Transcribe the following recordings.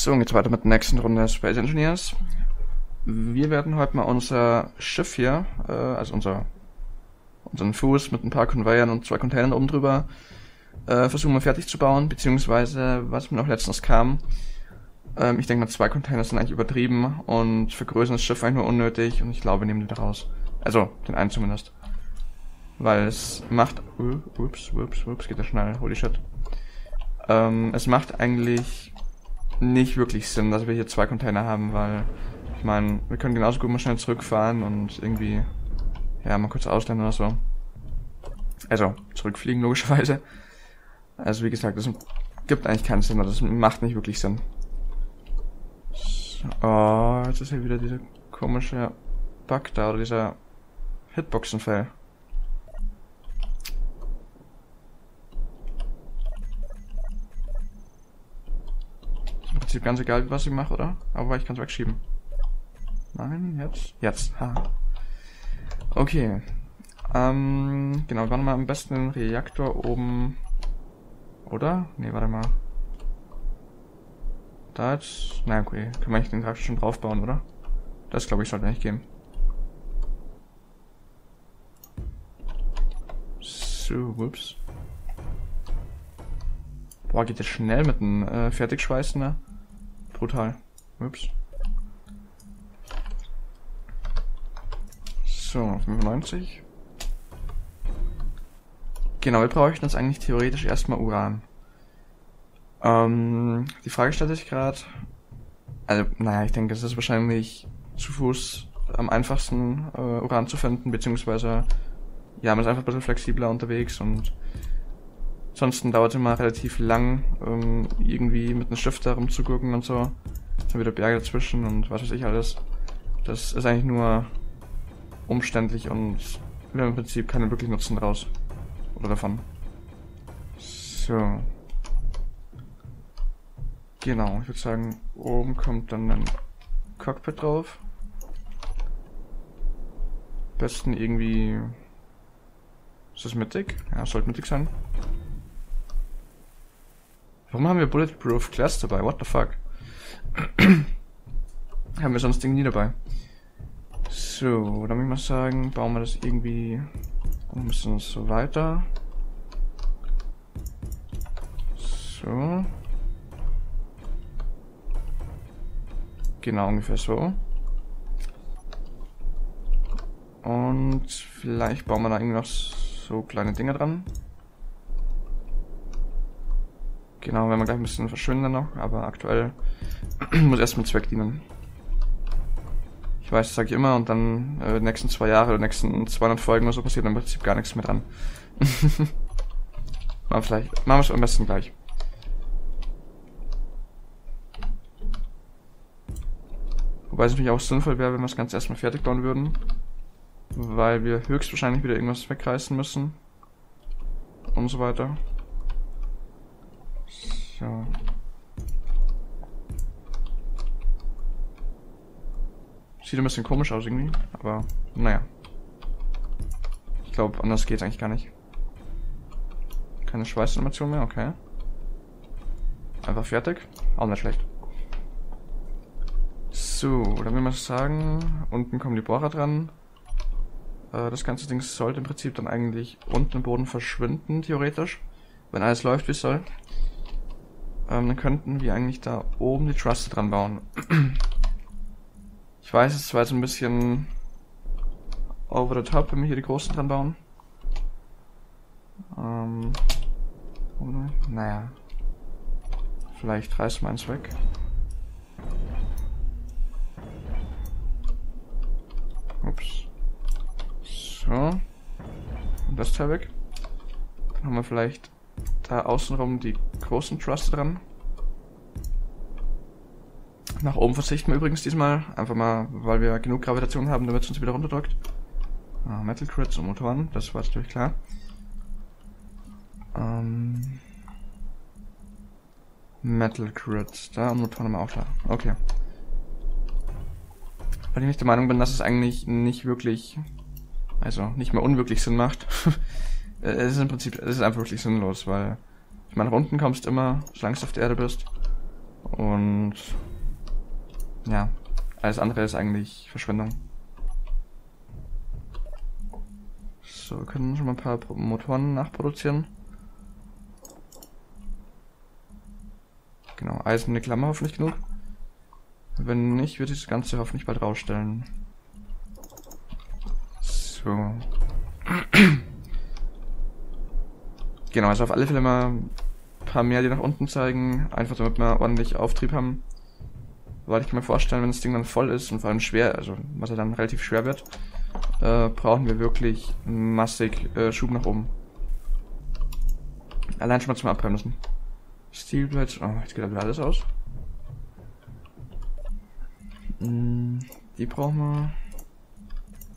So, und jetzt weiter mit der nächsten Runde Space Engineers. Wir werden heute mal unser Schiff hier, also unseren Fuß mit ein paar Conveyern und 2 Containern oben drüber, versuchen mal fertig zu bauen, beziehungsweise, was mir noch letztens kam, ich denke mal 2 Container sind eigentlich übertrieben und vergrößern das Schiff eigentlich nur unnötig und ich glaube, wir nehmen den da raus. Also, den einen zumindest. Weil es macht, geht ja schnell, holy shit. Es macht eigentlich nicht wirklich Sinn, dass wir hier 2 Container haben, weil ich meine, wir können genauso gut mal schnell zurückfahren und irgendwie, ja, mal kurz ausleihen oder so. Also, zurückfliegen logischerweise. Also wie gesagt, das gibt eigentlich keinen Sinn, das macht nicht wirklich Sinn. So, oh, jetzt ist hier wieder dieser komische Bug da, oder dieser Hitboxen-Fail. Ist im Prinzip ganz egal, was ich mache, oder? Aber ich kann es wegschieben. Nein, jetzt. Jetzt. Ha. Okay. Genau, wir waren mal am besten im Reaktor oben. Oder? Ne, warte mal. Da jetzt. Na, okay. Können wir eigentlich den Reaktor schon draufbauen, oder? Das, glaube ich, sollte eigentlich gehen. So, ups. Boah, geht das schnell mit dem Fertigschweißen, ne? Brutal. Ups. So, 95. Genau, wir brauchen jetzt eigentlich theoretisch erstmal Uran. Die Frage stellt sich gerade. Also, naja, ich denke, es ist wahrscheinlich zu Fuß am einfachsten, Uran zu finden, beziehungsweise, ja, man ist einfach ein bisschen flexibler unterwegs und ansonsten dauert es immer relativ lang, irgendwie mit einem Schiff da rumzugucken und so. Jetzt haben wieder Berge dazwischen und was weiß ich alles. Das ist eigentlich nur umständlich und wir haben im Prinzip keinen wirklichen Nutzen draus. Oder davon. So. Genau, ich würde sagen, oben kommt dann ein Cockpit drauf. Am besten irgendwie... Ist das mittig? Ja, sollte mittig sein. Warum haben wir Bulletproof Glass dabei? What the fuck? Haben wir sonst Ding nie dabei. So, dann würde ich mal sagen, bauen wir das irgendwie ein bisschen so weiter. So. Genau, ungefähr so. Und vielleicht bauen wir da irgendwie noch so kleine Dinger dran. Genau, werden wir gleich ein bisschen verschönern dann noch, aber aktuell muss erstmal Zweck dienen. Ich weiß, das sage ich immer und dann die nächsten 2 Jahre oder nächsten 200 Folgen oder so passiert dann im Prinzip gar nichts mehr dran. Machen wir es am besten gleich. Wobei es natürlich auch sinnvoll wäre, wenn wir das Ganze erstmal fertig bauen würden, weil wir höchstwahrscheinlich wieder irgendwas wegreißen müssen und so weiter. So. Sieht ein bisschen komisch aus irgendwie, aber naja. Ich glaube, anders geht's eigentlich gar nicht. Keine Schweißanimation mehr, okay. Einfach fertig, auch nicht schlecht. So, dann will man sagen, unten kommen die Bohrer dran. Das ganze Ding sollte im Prinzip dann eigentlich unten im Boden verschwinden, theoretisch. Wenn alles läuft, wie es soll. Dann könnten wir eigentlich da oben die Truss dran bauen. Ich weiß, es war jetzt ein bisschen over the top, wenn wir hier die großen dran bauen. Naja. Vielleicht reißen wir eins weg. Ups. So. Und das Teil weg. Dann haben wir vielleicht da außenrum die großen Trusses dran. Nach oben verzichten wir übrigens diesmal. Einfach mal, weil wir genug Gravitation haben, damit es uns wieder runterdrückt. Ah, Metal Crits und Motoren, das war natürlich klar. Metal Crits, da und Motoren haben wir auch da. Okay. Weil ich nicht der Meinung bin, dass es eigentlich nicht wirklich, also nicht mehr unwirklich Sinn macht. Es ist im Prinzip, es ist einfach wirklich sinnlos, weil ich meine, nach unten kommst du immer, solange du auf der Erde bist. Und ja, alles andere ist eigentlich Verschwendung. So, wir können schon mal ein paar Motoren nachproduzieren. Genau, Eisen eine Klammer hoffentlich genug. Wenn nicht, wird ich das Ganze hoffentlich bald rausstellen. So. Genau, also auf alle Fälle mal ein paar mehr, die nach unten zeigen. Einfach damit wir ordentlich Auftrieb haben. Weil ich kann mir vorstellen, wenn das Ding dann voll ist und vor allem schwer, also was er dann relativ schwer wird, brauchen wir wirklich massig Schub nach oben. Allein schon mal zum Abbremsen. Steelplates, oh, jetzt geht da wieder alles aus. Die brauchen wir.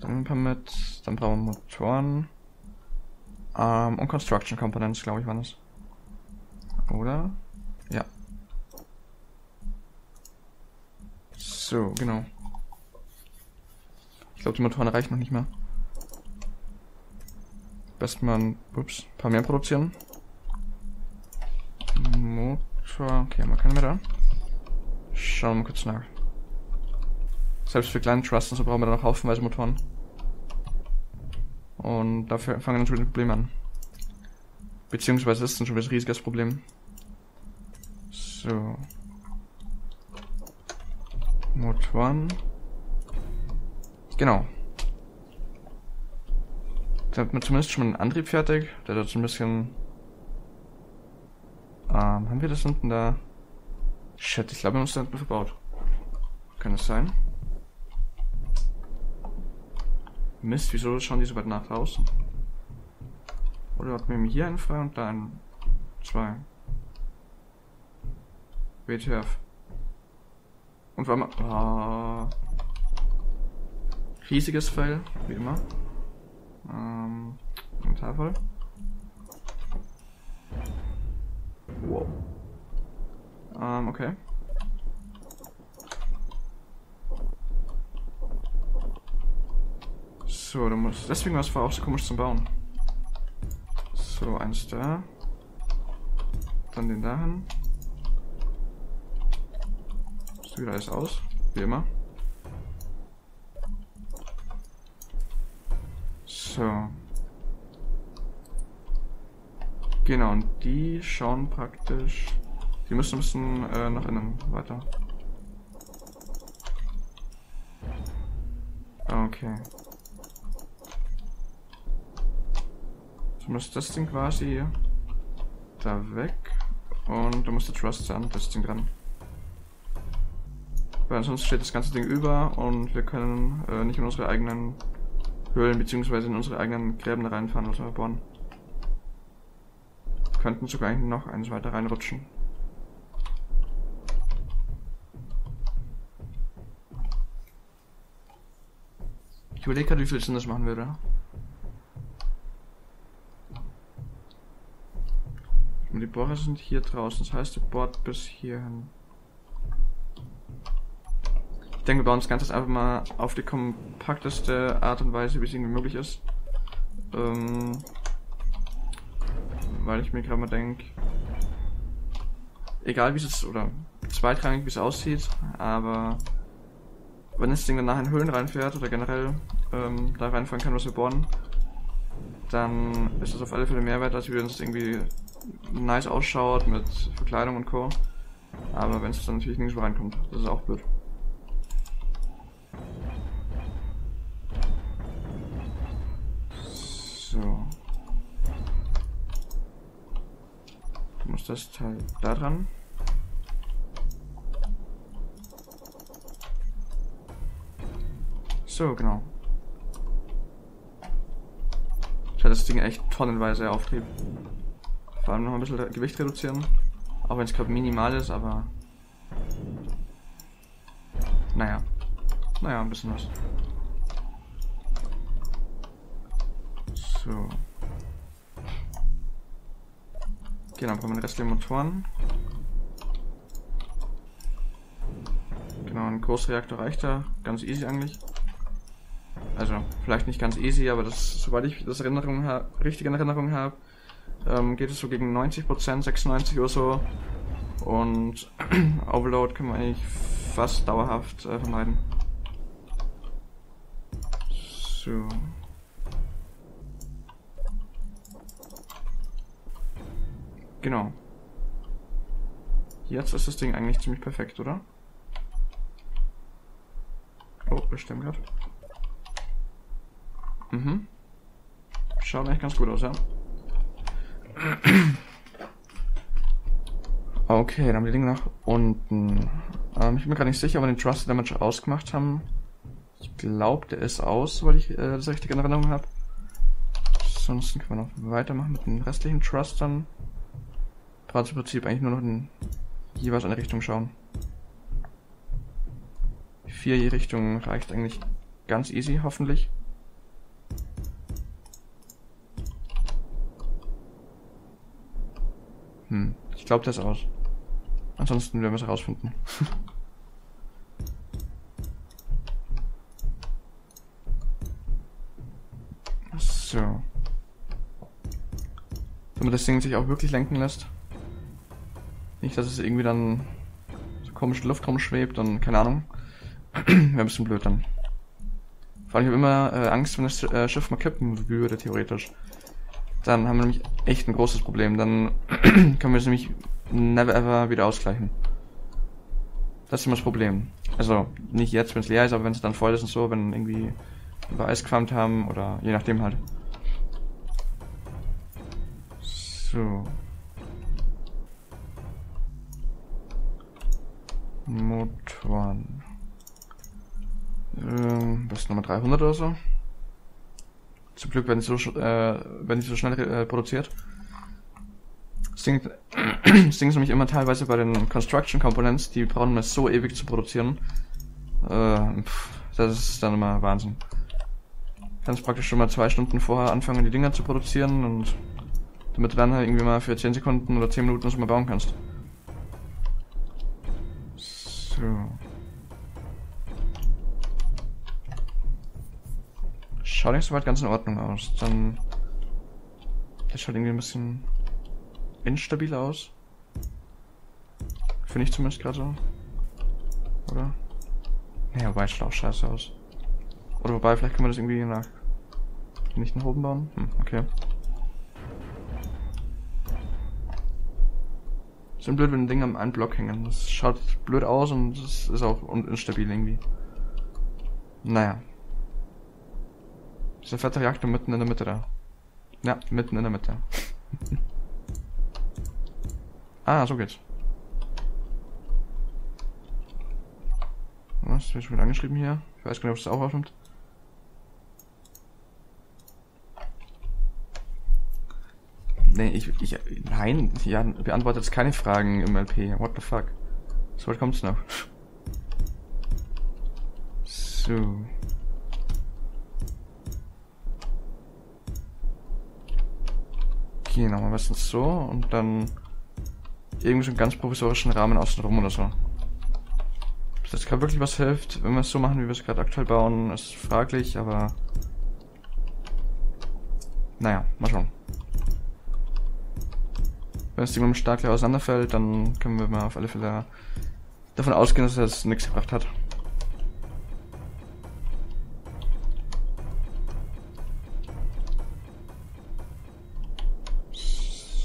Dann ein paar mit. Dann brauchen wir Motoren. Und Construction Components, glaube ich, waren das. Oder? Ja. So, genau. Ich glaube, die Motoren reichen noch nicht mehr. Best man, ups, ein paar mehr produzieren. Motor, okay, man kann mehr da. Schauen wir mal kurz nach. Selbst für kleine Trusts und so brauchen wir dann noch haufenweise Motoren. Und dafür fangen wir dann schon wieder ein Problem an. Beziehungsweise ist es schon wieder ein riesiges Problem. So. Motoren. Genau. Jetzt hat man zumindest schon mal einen Antrieb fertig. Der hat so ein bisschen... haben wir das hinten da? Shit, ich glaube, wir haben uns da hinten verbaut. Kann das sein? Mist, wieso schauen die so weit nach draußen? Oder hat mir hier einen frei und da einen... zwei. WTF. Und war mal... riesiges Fail, wie immer. Inventar voll. Wow. Okay. So, du musst... deswegen war es vorher auch so komisch zum Bauen. So, eins da. Dann den dahin. Ist wieder alles aus, wie immer. So. Genau, und die schauen praktisch... die müssen ein bisschen nach innen weiter. Okay. So muss das Ding quasi da weg. Und da muss der Trust an, das Ding dran. Weil ansonsten steht das ganze Ding über und wir können nicht in unsere eigenen Höhlen bzw. in unsere eigenen Gräben reinfahren oder bohren. Wir könnten sogar eigentlich noch eins weiter reinrutschen. Ich überlege gerade, wie viel Sinn das machen würde. Und die Bohrer sind hier draußen, das heißt, die bohrt bis hierhin. Ich denke, wir bauen das Ganze einfach mal auf die kompakteste Art und Weise, wie es irgendwie möglich ist. Weil ich mir gerade mal denke, egal wie es ist, oder zweitrangig wie es aussieht, aber wenn das Ding danach in Höhlen reinfährt oder generell da reinfahren kann, was wir bohren, dann ist das auf alle Fälle mehr wert, als wir uns irgendwie nice ausschaut mit Verkleidung und Co. Aber wenn es dann natürlich nirgendwo reinkommt, das ist auch blöd. So. Ich muss das Teil da dran. So, genau. Ich hatte das Ding echt tonnenweise Auftrieb. Vor allem noch ein bisschen Gewicht reduzieren. Auch wenn es gerade minimal ist, aber... naja. Naja, ein bisschen was. So. Genau, brauchen wir den Rest der Motoren. Genau, ein Großreaktor reicht da. Ganz easy eigentlich. Also, vielleicht nicht ganz easy, aber das, soweit ich das richtig in Erinnerung habe, geht es so gegen 90%, 96 oder so und Overload können wir eigentlich fast dauerhaft vermeiden. So. Genau. Jetzt ist das Ding eigentlich ziemlich perfekt, oder? Oh, bestimmt gerade. Mhm. Schaut eigentlich ganz gut aus, ja? Okay, dann haben wir die Dinge nach unten. Ich bin mir gar nicht sicher, ob wir den Thrust Damage ausgemacht haben. Ich glaube, der ist aus, weil ich das richtige in Erinnerung habe. Sonst können wir noch weitermachen mit den restlichen Thrustern. Gerade im Prinzip eigentlich nur noch in jeweils eine Richtung schauen. 4 je Richtung reicht eigentlich ganz easy, hoffentlich. Ich glaube, das ist aus. Ansonsten werden wir es rausfinden. So. Damit das Ding sich auch wirklich lenken lässt. Nicht, dass es irgendwie dann so komisch in der Luft rumschwebt und keine Ahnung. Wäre ein bisschen blöd dann. Vor allem, ich habe immer Angst, wenn das Schiff mal kippen würde, theoretisch. Dann haben wir nämlich echt ein großes Problem. Dann können wir es nämlich never ever wieder ausgleichen. Das ist immer das Problem. Also nicht jetzt, wenn es leer ist, aber wenn es dann voll ist und so, wenn irgendwie über Eis gefarmt haben oder je nachdem halt. So. Motoren. Was Nummer 300 oder so? Zum Glück werden sie so schnell produziert. Das Ding ist nämlich immer teilweise bei den Construction Components, die brauchen wir so ewig zu produzieren. Das ist dann immer Wahnsinn. Kannst praktisch schon mal 2 Stunden vorher anfangen, die Dinger zu produzieren und damit du dann halt irgendwie mal für 10 Sekunden oder 10 Minuten schon mal bauen kannst. So. Schaut nicht so weit ganz in Ordnung aus. Dann. Das schaut irgendwie ein bisschen instabil aus. Finde ich zumindest gerade so. Oder? Naja, wobei schaut auch scheiße aus. Oder wobei, vielleicht können wir das irgendwie nach. Nicht nach oben bauen? Okay. Ist ein blöd, wenn Dinge am einen Block hängen. Das schaut blöd aus und das ist auch instabil irgendwie. Naja. Ist der fette Reaktor mitten in der Mitte da? Ja, mitten in der Mitte. Ah, so geht's. Was wird schon wieder angeschrieben hier? Ich weiß gar nicht, ob es auch aufnimmt. Nee, nein, ja, beantwortet jetzt keine Fragen im LP. What the fuck? So weit kommt's noch. So. Genau, am besten so und dann irgendwie so einen ganz provisorischen Rahmen außenrum oder so. Ob das gerade wirklich was hilft, wenn wir es so machen, wie wir es gerade aktuell bauen, ist fraglich, aber naja, mal schauen. Wenn das Ding mit dem Stark leer auseinanderfällt, dann können wir mal auf alle Fälle davon ausgehen, dass das nichts gebracht hat.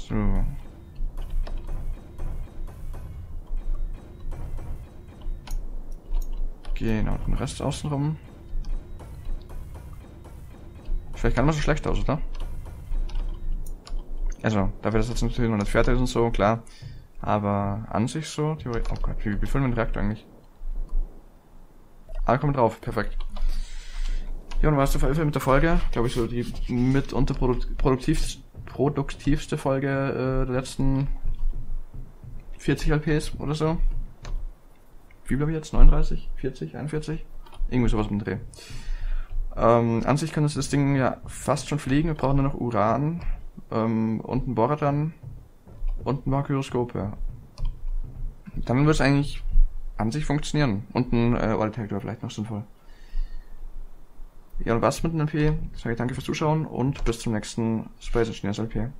So. Genau, den Rest außenrum. Vielleicht gar nicht mal so schlecht aus, oder? Also, dafür, dass das jetzt natürlich noch nicht fertig ist und so, klar. Aber an sich so, theoretisch. Oh Gott, wie füllen wir den Reaktor eigentlich? Ah, komm drauf, perfekt. Ja, und war es auf jeden Fall mit der Folge. Glaube ich, so die mitunter produktivste Folge der letzten 40 LPs oder so. Wie bleibe ich jetzt? 39? 40? 41? Irgendwie sowas mit dem Dreh. An sich kann das Ding ja fast schon fliegen. Wir brauchen nur noch Uran und ein Bohrer dran und ein paar Gyroskope. Ja. Dann wird es eigentlich an sich funktionieren. Und ein Oil-Detector vielleicht noch sinnvoll. Ja, und was mit dem LP? Ich sage danke fürs Zuschauen und bis zum nächsten Space Engineers LP.